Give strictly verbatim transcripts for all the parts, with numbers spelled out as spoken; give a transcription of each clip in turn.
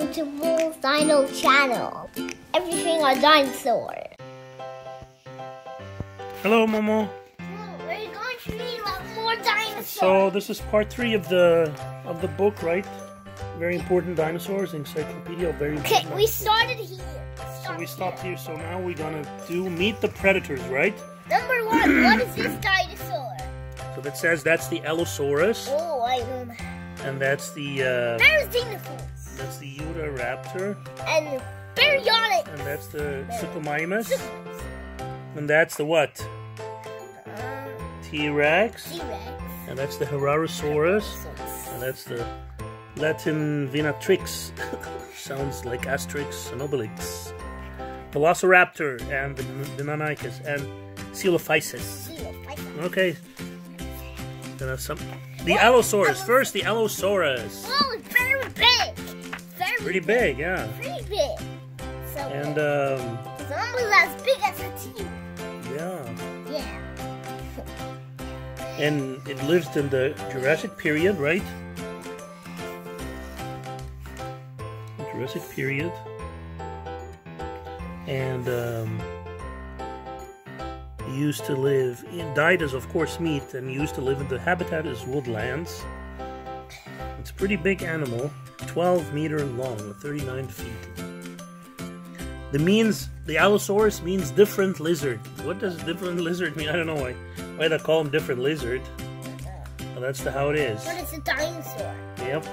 Welcome to Will's Dino Channel. Everything on dinosaurs. Hello, Momo. Hello. We're going to read about more dinosaurs. So this is part three of the of the book, right? Very important dinosaurs, encyclopedia. Very. Okay, we started here. Stop so we stopped here. here. So now we're gonna do meet the predators, right? Number one. What is this dinosaur? So that says that's the Allosaurus. Oh, I know. And that's the. Uh, Therizinosaurus. That's the Uta-Raptor. And Baryonyx. And that's the Suchomimus. And that's the what? Uh, T-Rex. T-Rex. And that's the Herrerasaurus. Herrerasaurus. And that's the Latenivenatrix. Sounds like Asterix and Obelix. Velociraptor and the Deinonychus and Coelophysis. Coelophysis. Okay. Then some. The what? Allosaurus. First, the Allosaurus. Oh, it's very big. Very Pretty big, big yeah. Pretty big. So and, big. um... It's almost as big as a team. Yeah. Yeah. And it lived in the Jurassic period, right? The Jurassic period. And, um... used to live, it died as of course meat, and used to live in the habitat is woodlands. It's a pretty big animal, twelve meter long, thirty-nine feet. The means, the Allosaurus means different lizard. What does different lizard mean? I don't know why, why they call them different lizard. Well, that's the, how it is. But it's a dinosaur. Yep.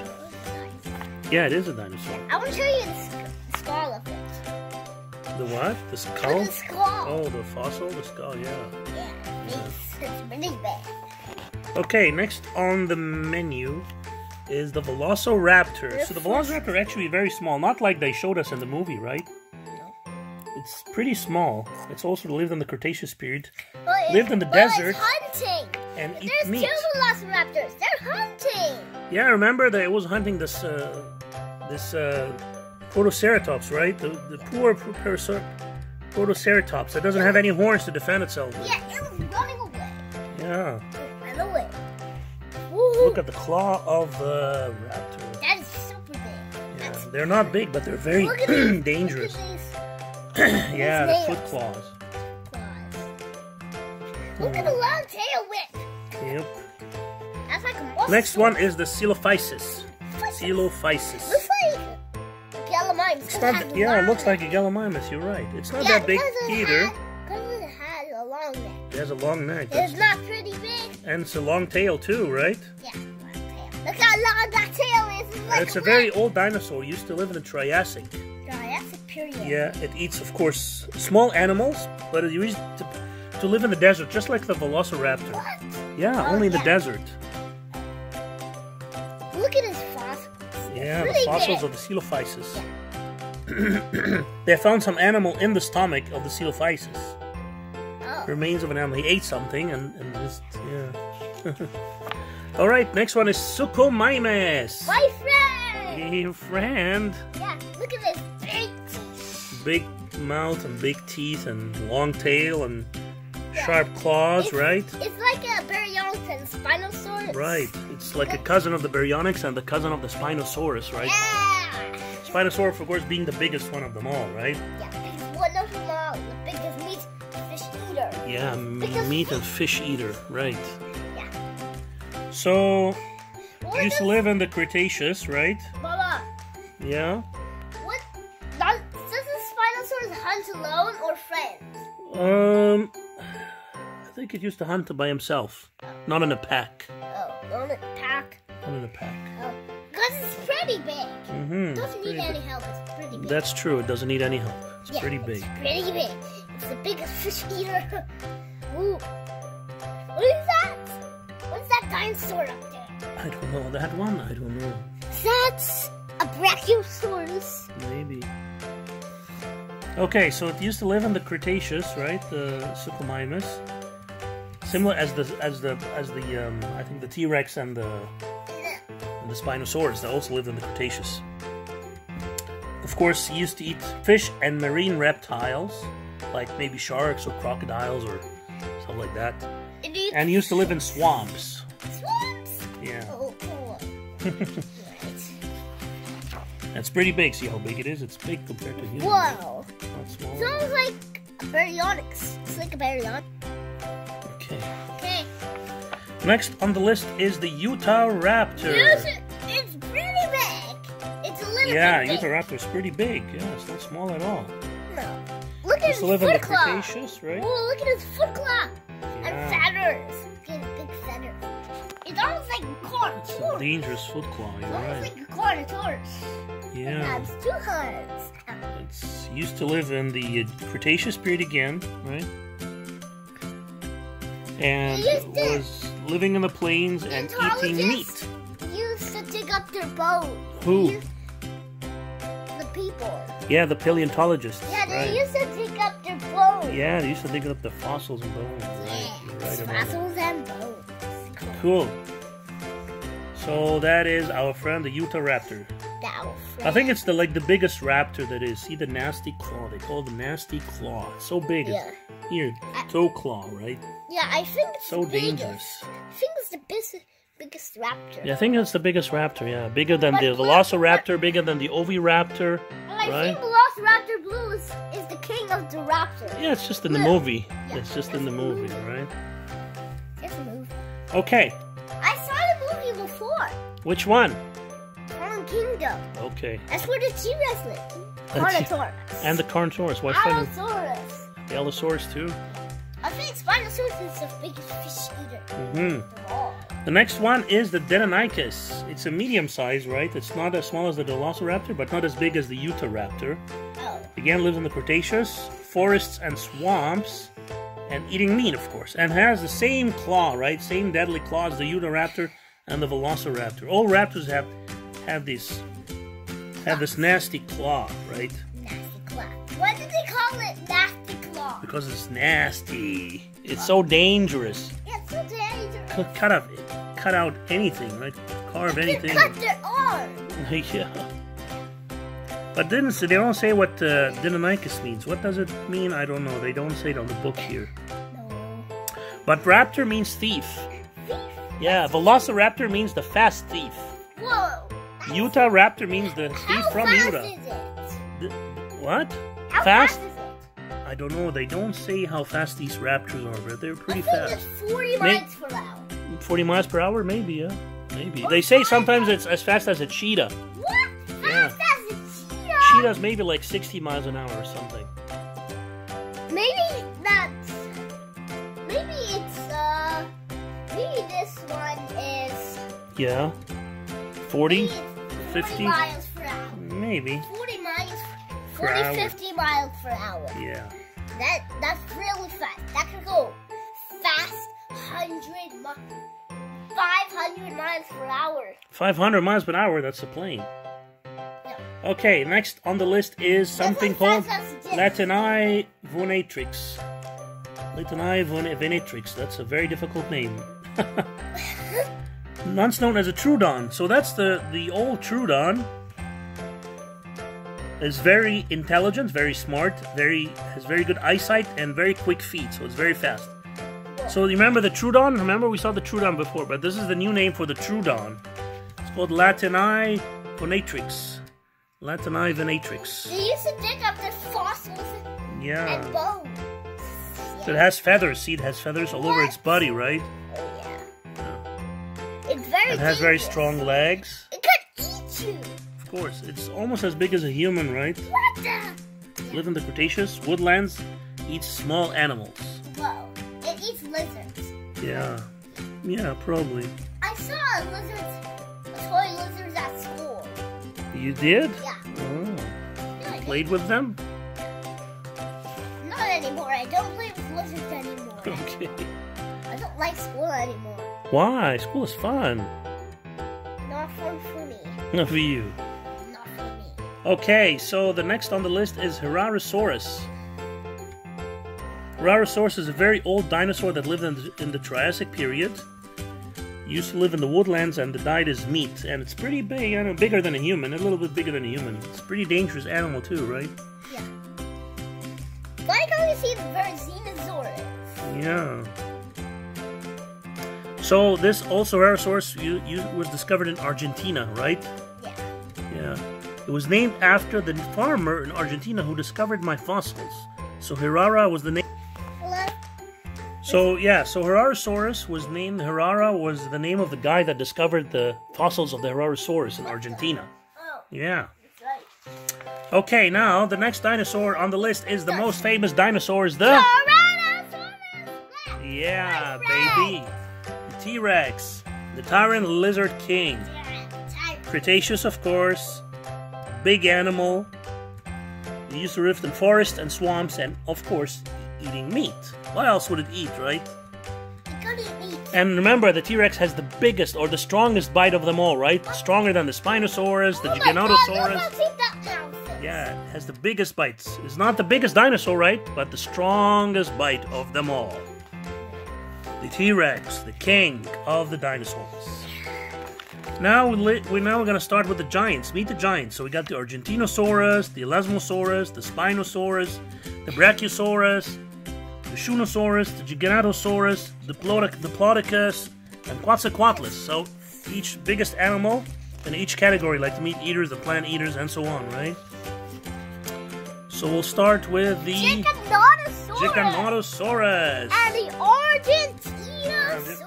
Yeah, it is a dinosaur. I want to show you the skull of it. The what? The skull? The skull. Oh, the fossil? The skull, yeah. Yeah, it's, yeah. it's really bad. Okay, next on the menu is the Velociraptor. It's so the Velociraptor is actually very small, not like they showed us in the movie, right? No. It's pretty small. It's also lived in the Cretaceous period. Well, lived in the well, desert. It's hunting. And eat There's meat. two Velociraptors. They're hunting. Yeah, remember that it was hunting this, uh, this, uh, Protoceratops, right? The, the poor Protoceratops that doesn't have any horns to defend itself. Yeah, it was running away. Yeah. It ran away. Look at the claw of the uh, raptor. That is super big. Yeah, That's they're big. not big, but they're very Look at these. dangerous. Look at these. yeah, the foot claws. claws. Look at the long tail whip. Yep. That's like a monster. Next one is the Coelophysis. Coelophysis. It's not, it yeah, it looks neck. like a Gallimimus, you're right. It's not yeah, that big either. Because it has a long neck. It has a long neck. It's not pretty big. And it's a long tail too, right? Yeah, long tail. Look how long that tail is. It's, like it's a, a very old dinosaur. It used to live in the Triassic. Triassic period. Yeah, it eats, of course, small animals, but it used to, to live in the desert, just like the Velociraptor. What? Yeah, oh, only in yeah. the desert. Look at his fossils. Yeah, really the fossils big. of the Coelophysis. Yeah. They found some animal in the stomach of the Coelophysis. Oh. Remains of an animal. He ate something and, and just, yeah. Alright, next one is Suchomimus. My friend! Your friend. Yeah, look at this big teeth. Big mouth and big teeth and long tail and yeah. sharp claws, it's, right? It's like a Baryonyx and Spinosaurus. Right, it's like a cousin of the Baryonyx and the cousin of the Spinosaurus, right? Yeah! Spinosaurus, of course, being the biggest one of them all, right? Yeah, biggest one of them all. The biggest meat fish eater. Yeah, biggest meat fish. and fish eater, right. Yeah. So, what used to live in the Cretaceous, right? Mama. Yeah? What? Does the Spinosaurus hunt alone or friends? Um, I think it used to hunt by himself. Oh. Not in a pack. Oh, not in a pack? Not in a pack. Oh. Because it's pretty big. Mm-hmm. It doesn't need any help. It's pretty big. That's true. It doesn't need any help. It's yeah, pretty big. It's pretty big. It's the biggest fish eater. Ooh. What is that? What's that dinosaur up there? I don't know. That one? I don't know. That's a Brachiosaurus. Maybe. Okay, so it used to live in the Cretaceous, right? The Suchomimus. Similar as the as the as the um, I think the T-Rex and the the Spinosaurus that also lived in the Cretaceous. Of course, he used to eat fish and marine reptiles, like maybe sharks or crocodiles or stuff like that. And he, and he used to live in swamps. Swamps? Yeah. Oh, cool. Right. That's pretty big. See how big it is? It's big compared to humans. Whoa! Not small. Sounds like Baryonyx. It's like a Baryonyx. Okay. Okay. Next on the list is the Uta-Raptor. It's pretty big. It's a little yeah, bit big. Yeah, Uta-Raptor's pretty big. Yeah, it's not small at all. No. Look at his foot claw. Right? Oh, look at his foot claw. Yeah. And feathers. Look at his big feathers. It's almost like a Carnotaurus. It's a dangerous foot claw. It's almost right. like a Carnotaurus. Yeah. That's two horns. It's used to live in the Cretaceous period again, right? And was living in the plains and eating meat. Used to dig up their bones. Who? The people. Yeah, the paleontologists. Yeah, they right. used to dig up their bones. Yeah, they used to dig up the fossils and bones. Yeah, right, right fossils and bones. Cool. So that is our friend the Uta-Raptor. I think it's the like the biggest raptor that is. See the nasty claw? They call it the nasty claw. It's so big. Yeah. Here, toe claw, right? Yeah, I think it's so the dangerous. I think it's the biggest, biggest raptor. Yeah, I think it's the biggest raptor. Yeah, bigger than but the Velociraptor, bigger than the Oviraptor. Well, I right? think Velociraptor Blue is, is the king of the raptors. Yeah, it's just in Blue. the movie. Yeah, it's just it's in the movie, movie, right? It's a movie. Okay. I saw the movie before. Which one? Fallen Kingdom. Okay. That's where the T-Rex lives. Carnotaurus. And the Carnotaurus. What's Allosaurus. The Allosaurus too. I think Spinosaurus is the biggest fish eater. Mm-hmm. The next one is the Deinonychus. It's a medium size, right? It's not as small as the Velociraptor, but not as big as the Uta-Raptor. Oh. Again, lives in the Cretaceous, forests and swamps, and eating meat, of course. And has the same claw, right? Same deadly claws as the Uta-Raptor and the Velociraptor. All raptors have have this have this nasty claw, right? Nasty claw. Why did they call it nasty? Because it's nasty. It's so dangerous. It's so dangerous. Cut, cut out, cut out anything, right? Carve anything. Cut their arm. Yeah. But didn't they don't say what uh, Deinonychus means? What does it mean? I don't know. They don't say it on the book here. No. But raptor means thief. Thief. Yeah. Velociraptor means the fast thief. Whoa. Uta-Raptor means the thief How from fast Utah. Is it? The, what? How fast? fast I don't know. They don't say how fast these raptors are, but they're pretty I think fast. It's forty miles per hour. forty miles per hour, maybe, yeah, maybe. They say sometimes it's as fast as a cheetah. What? Yeah. How fast is a cheetah? Cheetahs maybe like sixty miles an hour or something. Maybe that's. Maybe it's uh. Maybe this one is. Yeah. Forty. Fifty miles per hour. Maybe. Forty miles. forty, fifty miles per hour. Yeah. That that's really fast. That can go fast, hundred miles, five hundred miles per hour. Five hundred miles per hour. That's a plane. No. Okay. Next on the list is something called Latenivenatrix. Latenivenatrix. That's a very difficult name. Once known as a Troodon. So that's the the old Troodon. Is very intelligent, very smart, very has very good eyesight and very quick feet, so it's very fast. So remember the Troodon? Remember we saw the Troodon before, but this is the new name for the Troodon. It's called Latenivenatrix. Latenivenatrix. They used to dig up the fossils yeah. and bones. Yeah. So it has feathers. See, it has feathers all what? over its body, right? Oh yeah. yeah. It's very. It has dangerous. very strong legs. It could eat you. Of course, it's almost as big as a human, right? What the? Live in the Cretaceous, woodlands, eats small animals. Whoa, it eats lizards. Yeah, yeah, probably. I saw a lizard, a toy lizard at school. You did? Yeah. Oh. No, you played with them? Not anymore, I don't play with lizards anymore. Okay. I don't like school anymore. Why? School is fun. Not fun for me. Not for you. Okay, so the next on the list is Herrerasaurus. Herrerasaurus is a very old dinosaur that lived in the, in the Triassic period. It used to live in the woodlands and it died as meat. And it's pretty big, I don't know, bigger than a human, a little bit bigger than a human. It's a pretty dangerous animal too, right? Yeah. Why can't we see the Therizinosaurus? Yeah. So this also Herrerasaurus you, you was discovered in Argentina, right? Yeah. Yeah. It was named after the farmer in Argentina who discovered my fossils. So Herrera was the name. So yeah, so Herrerasaurus was named, Herrera was the name of the guy that discovered the fossils of the Herrerasaurus in Argentina. Oh. Yeah. Okay, now the next dinosaur on the list is the most famous dinosaur, is the Tyrannosaurus Rex. Yeah, baby. The T-Rex, the Tyrant Lizard King. Cretaceous, of course. Big animal. They used to live in forests and swamps and, of course, eating meat. What else would it eat, right? It could eat meat. And remember, the T-Rex has the biggest or the strongest bite of them all, right? Stronger than the Spinosaurus, the oh Giganotosaurus. God, yeah, it has the biggest bites. It's not the biggest dinosaur, right? But the strongest bite of them all. The T-Rex, the king of the dinosaurs. Now we're, we're now going to start with the giants. Meet the giants. So we got the Argentinosaurus, the Elasmosaurus, the Spinosaurus, the Brachiosaurus, the Shunosaurus, the Giganotosaurus, the Diplodocus, and Quetzalcoatlus. So each biggest animal in each category, like the meat eaters, the plant eaters, and so on, right? So we'll start with the Giganotosaurus, Giganotosaurus. And the Argentinosaurus.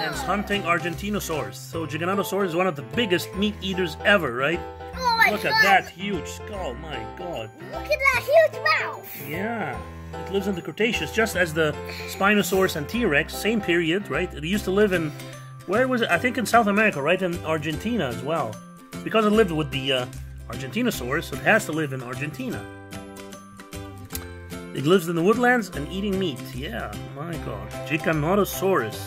And hunting Argentinosaurus. So Giganotosaurus is one of the biggest meat eaters ever, right? Oh my god! Look at that huge skull, my god. Look at that huge mouth. Yeah. It lives in the Cretaceous, just as the Spinosaurus and T-Rex, same period, right? It used to live in, where was it? I think in South America, right? In Argentina as well. Because it lived with the uh, Argentinosaurus, it has to live in Argentina. It lives in the woodlands and eating meat. Yeah, my god. Giganotosaurus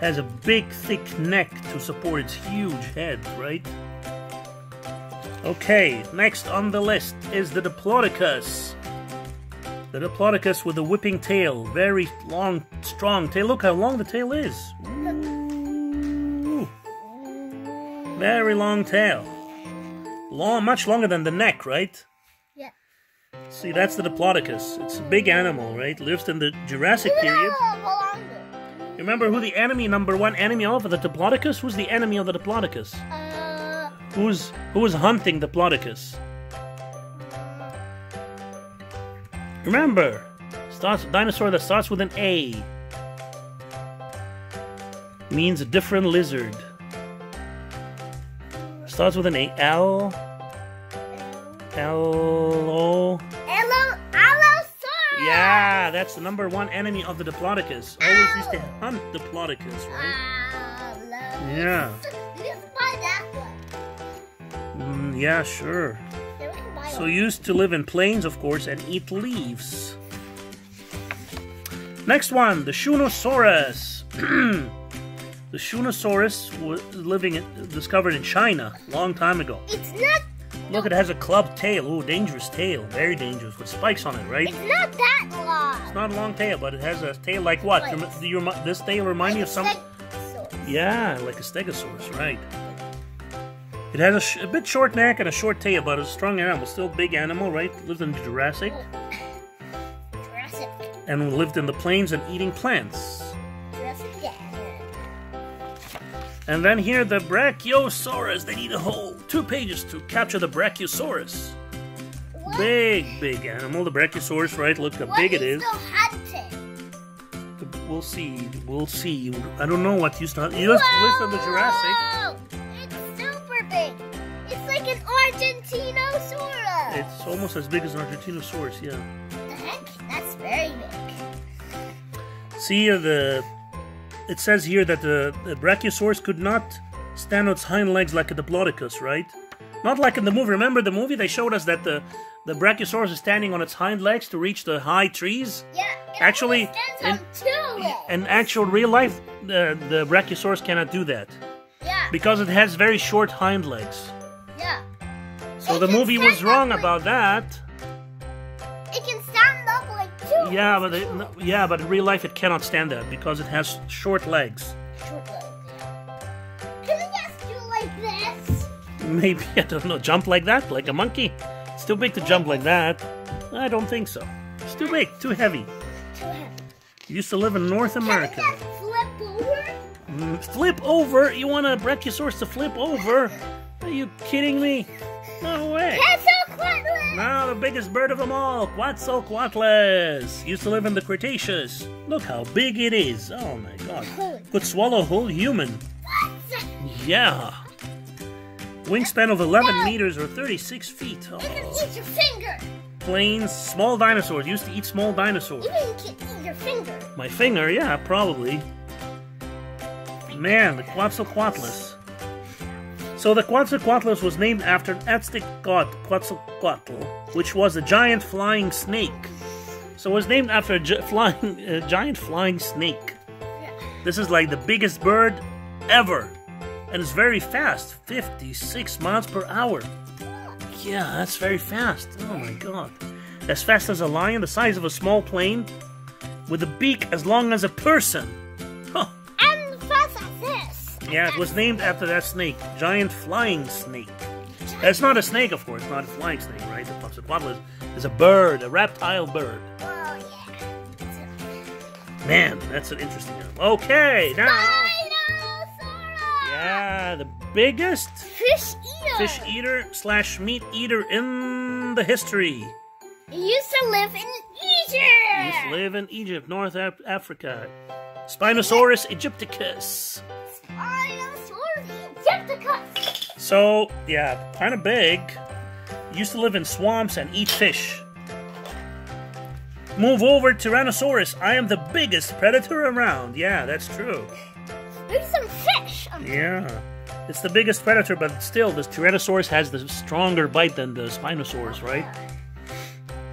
has a big, thick neck to support its huge head, right? Okay, next on the list is the Diplodocus. The Diplodocus with a whipping tail, very long, strong tail. Look how long the tail is. Ooh. Very long tail. Long, much longer than the neck, right? Yeah. See, that's the Diplodocus. It's a big animal, right? Lives in the Jurassic period. Remember who the enemy, number one enemy of the Diplodocus? Who's the enemy of the Diplodocus? Uh... Who's, who was hunting the Diplodocus? Remember, starts dinosaur that starts with an A. Means a different lizard. Starts with an A. L. L. O. Hello, Allosaurus! Yeah, that's the number one enemy of the Diplodocus. Always Ow. used to hunt Diplodocus, right? Allosaurus. Yeah. You can buy that one. Mm, yeah, sure. So used to live in plains, of course, and eat leaves. Next one, the Shunosaurus. The Shunosaurus was living, in, discovered in China a long time ago. It's not. Look, it has a club tail. Ooh, dangerous tail. Very dangerous with spikes on it, right? It's not that long. It's not a long tail, but it has a tail like what? Wait. Do you, do you, this tail remind like you of something? Yeah, like a stegosaurus, right? It has a, sh a bit short neck and a short tail, but it's a strong animal. Still a big animal, right? Lived in the Jurassic. Jurassic. And lived in the plains and eating plants. Jurassic, yeah. And then here, the Brachiosaurus. They need a whole two pages to capture the Brachiosaurus. What? Big, big animal. The Brachiosaurus, right? Look how what big it is. Still hunting? We'll see. We'll see. I don't know what used to hunt. You lived in the Jurassic. Argentinosaurus! It's almost as big as an Argentinosaurus, yeah. What the heck? That's very big. See, uh, the it says here that the, the Brachiosaurus could not stand on its hind legs like a Diplodocus, right? Not like in the movie. Remember the movie? They showed us that the, the Brachiosaurus is standing on its hind legs to reach the high trees. Yeah, it actually stands in, on two legs. In actual real life, the, the Brachiosaurus cannot do that. Yeah. Because it has very short hind legs. Yeah. So it the movie was wrong like about that. It can stand up like two. Yeah, but it, no, yeah, but in real life it cannot stand that because it has short legs. Short legs. Can it just do like this? Maybe, I don't know. Jump like that, like a monkey. It's too big to jump like that. I don't think so. It's too big, too heavy. Too heavy. You used to live in North America. Can it just flip over? Mm, flip over? You want a Brachiosaurus to flip over? Are you kidding me? No way! Quetzalcoatlus! Now the biggest bird of them all, Quetzalcoatlus! Used to live in the Cretaceous. Look how big it is. Oh my god. Could swallow a whole human. What? Yeah. Wingspan of eleven no. meters or thirty-six feet. Oh. It can eat your finger. Plains, small dinosaurs. Used to eat small dinosaurs. You mean you can eat your finger? My finger? Yeah, probably. Man, the Quetzalcoatlus. So the Quetzalcoatlus was named after an Aztec god, Quetzalcoatl, which was a giant flying snake. So it was named after a, gi flying, a giant flying snake. Yeah. This is like the biggest bird ever. And it's very fast, fifty-six miles per hour. Yeah, that's very fast. Oh my god. As fast as a lion, the size of a small plane, with a beak as long as a person. Huh. Yeah, it was named after that snake, giant flying snake. It's not a snake, of course, not a flying snake, right? The Quetzalcoatlus is a bird, a reptile bird. Oh, yeah. Man, that's an interesting one. Okay, now... Spinosaurus! Yeah, the biggest... Fish eater! Fish eater slash meat eater in the history. It used to live in Egypt! It used to live in Egypt, North Af Africa. Spinosaurus aegypticus. So, yeah, kind of big. Used to live in swamps and eat fish. Move over, Tyrannosaurus. I am the biggest predator around. Yeah, that's true. There's some fish. Yeah. It's the biggest predator, but still, this Tyrannosaurus has the stronger bite than the Spinosaurus, right?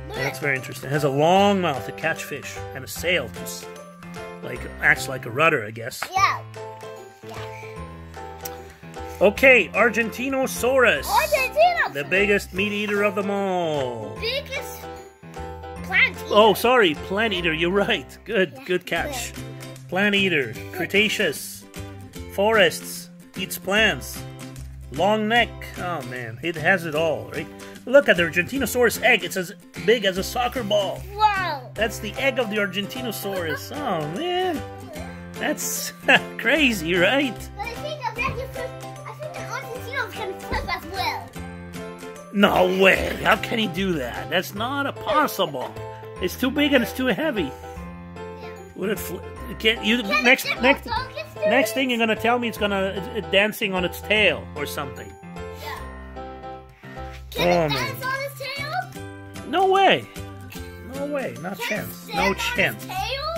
But that's very interesting. It has a long mouth to catch fish and a sail to, like, acts like a rudder, I guess. Yeah. Okay, Argentinosaurus. Argentinosaurus. The biggest meat eater of them all. Biggest plant eater. Oh, sorry, plant eater. You're right. Good, yeah, good catch. Good. Plant eater. Cretaceous. Forests. Eats plants. Long neck. Oh, man. It has it all, right? Look at the Argentinosaurus egg. It's as big as a soccer ball. Wow. That's the egg of the Argentinosaurus. Oh, man. That's crazy, right? But I think of that you could No way! How can he do that? That's not possible. It's too big and it's too heavy. Yeah. Would it? Fl can't you? Can next, next, next thing you're gonna tell me it's gonna it's dancing on its tail or something. Yeah. Can oh, it dance man. on its tail? No way! No way! Not can chance! It no chance!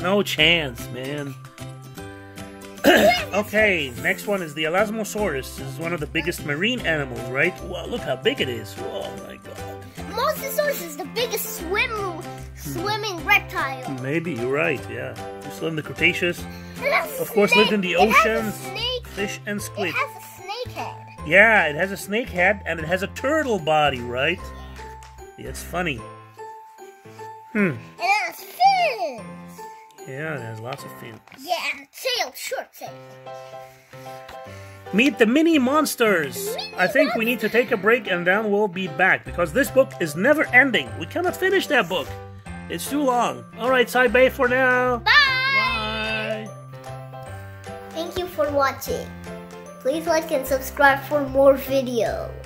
No chance, man. Okay, next one is the Elasmosaurus. This is one of the biggest marine animals, right? Wow, look how big it is. Oh my god. Mosasaurus is the biggest swim, swimming reptile. Maybe, you're right, yeah. Used to live in the Cretaceous. Of course, lived in the oceans. Fish and squid. It has a snake head. Yeah, it has a snake head and it has a turtle body, right? Yeah, it's funny. Hmm. It has fins. Yeah, it has lots of fins. Yeah, and tail, short tail. Meet the mini monsters. The mini I think monsters. We need to take a break and then we'll be back because this book is never ending. We cannot finish that book. It's too long. All right, Saibei for now. Bye. Bye. Thank you for watching. Please like and subscribe for more videos.